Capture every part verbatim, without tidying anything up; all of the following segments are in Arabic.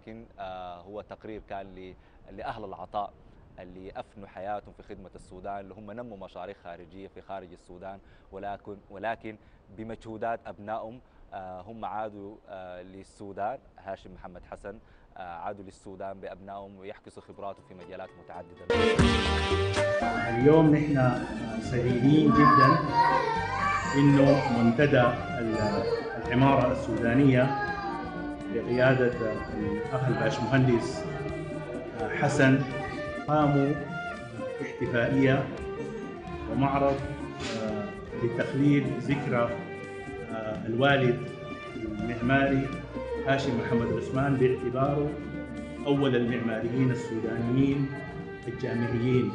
لكن هو تقرير كان لأهل العطاء اللي أفنوا حياتهم في خدمة السودان، اللي هم نموا مشاريع خارجية في خارج السودان، ولكن ولكن بمجهودات أبنائهم هم عادوا للسودان. هاشم محمد حسن عادوا للسودان بأبنائهم ويحكسوا خبراتهم في مجالات متعددة. اليوم نحن سعيدين جدا إنه منتدى العمارة السودانية بقيادة الأخ الباشمهندس حسن قاموا باحتفالية ومعرض لتخليد ذكرى الوالد المعماري هاشم محمد عثمان باعتباره أول المعماريين السودانيين الجامعيين.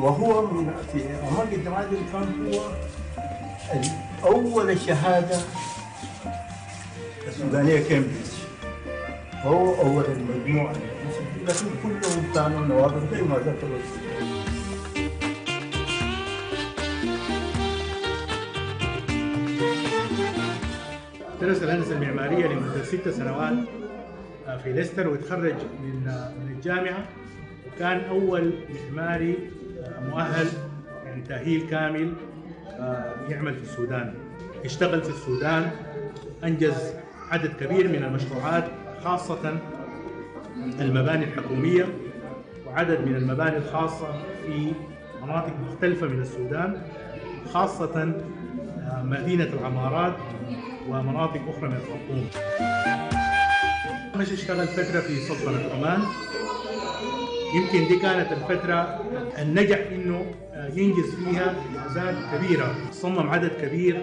وهو من في أعمال الدراسة كان هو أول شهادة السودانية كامبريدج، وهو أول المجموعة، لكن كلهم كانوا نوابغ زي ما ذكروا. درس الهندسة المعمارية لمدة ست سنوات في ليستر وتخرج من من الجامعة، وكان أول معماري مؤهل يعني تأهيل كامل يعمل في السودان. اشتغل في السودان، أنجز عدد كبير من المشروعات خاصة المباني الحكومية وعدد من المباني الخاصة في مناطق مختلفة من السودان، خاصة مدينة العمارات ومناطق أخرى من الخرطوم. مش اشتغل فترة في سلطنة عمان، يمكن دي كانت الفترة النجح إنه ينجز فيها إنجازات كبيرة. صمم عدد كبير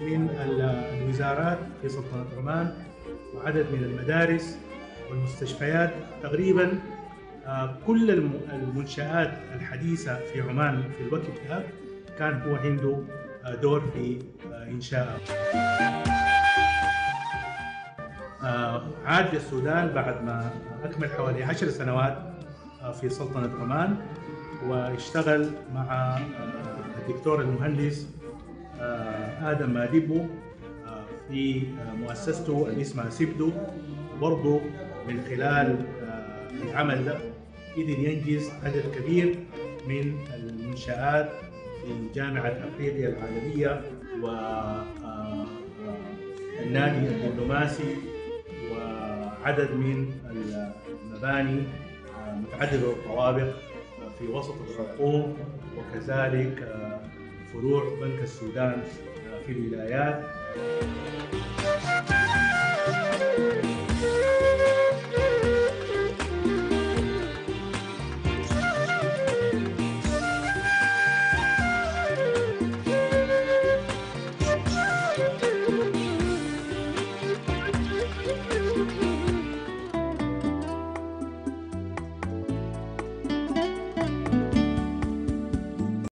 من الوزارات في سلطنة عمان وعدد من المدارس والمستشفيات. تقريبا كل المنشآت الحديثة في عمان في الوقت ده كان هو عنده دور في إنشائها. عاد للسودان بعد ما أكمل حوالي عشر سنوات في سلطنة عمان، واشتغل مع الدكتور المهندس آدم مادبو في مؤسسته اللي اسمها سيبدو، وبرضه من خلال العمل ده قدر ينجز عدد كبير من المنشآت في جامعة أفريقيا العالمية والنادي الدبلوماسي وعدد من المباني متعددة الطوابق في وسط الخرطوم، وكذلك فروع بنك السودان في الولايات.